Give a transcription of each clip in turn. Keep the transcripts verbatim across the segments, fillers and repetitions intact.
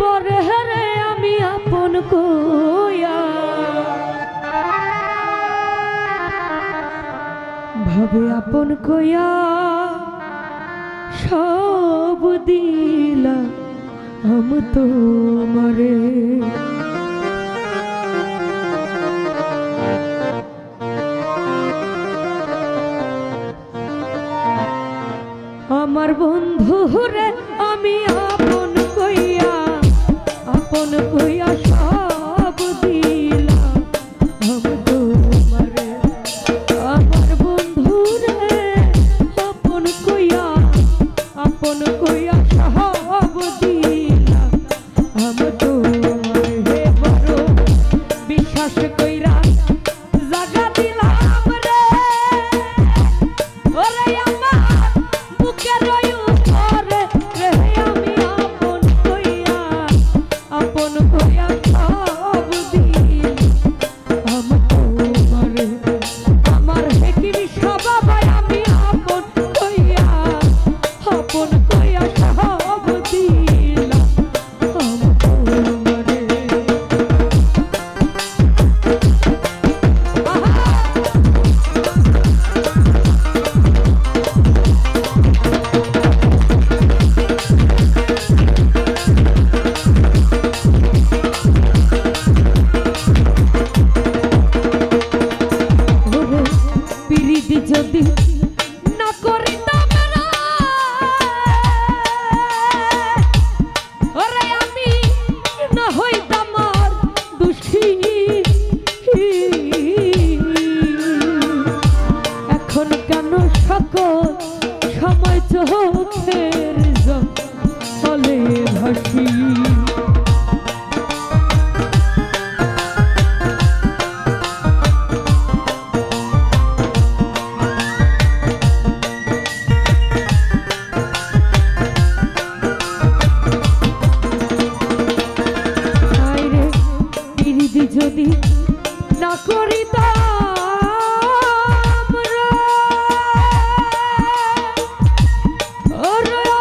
পরে হারে আমি আপন কোয়া ভাবে আপন কোয়া সব দিলা আম তোমারে আমার বন্ধু রে আমি আপন কইয়া আপন কইয়া সব দিলাম আমি তোমারে আমার বন্ধু রে আপন কইয়া আপন কইয়া সব দিলাম আমি তোমারে হে বড় বিশ্বাস কইরা জাগা দিলাম রে ওরে Oh no!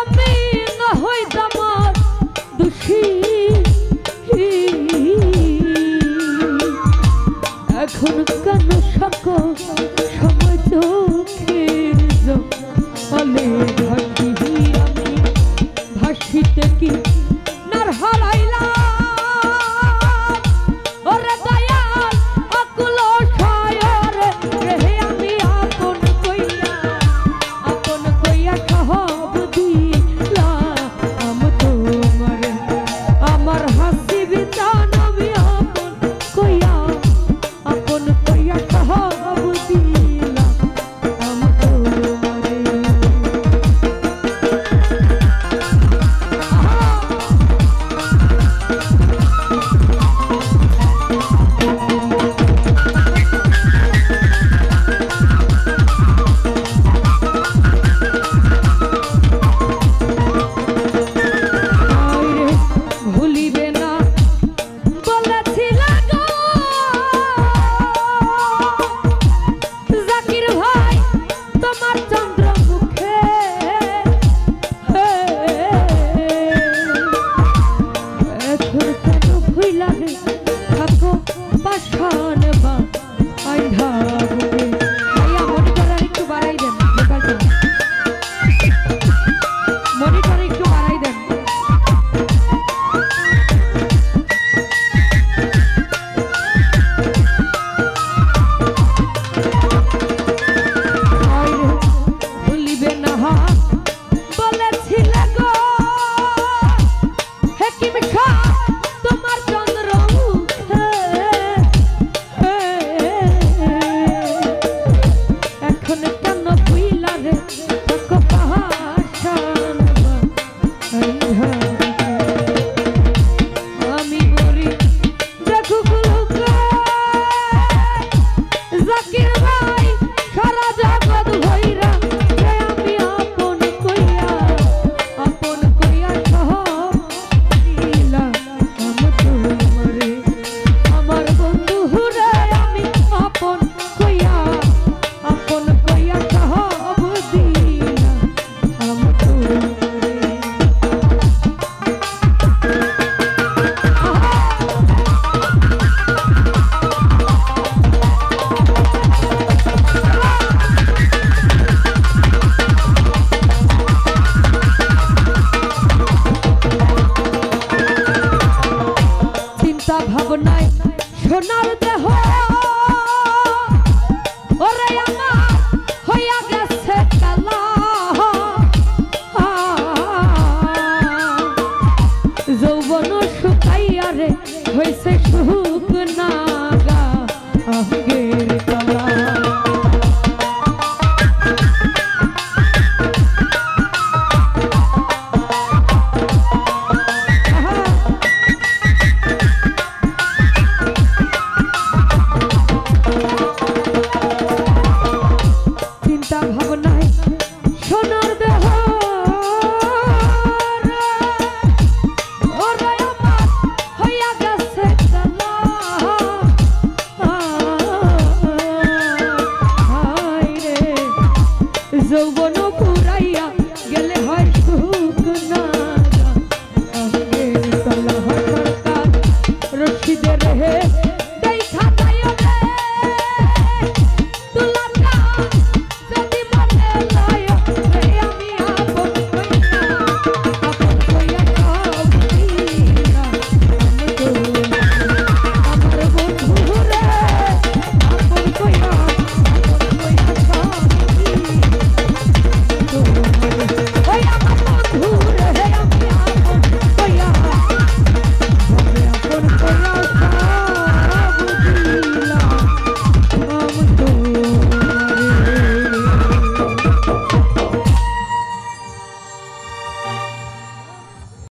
যৌবন ফুরাইয়া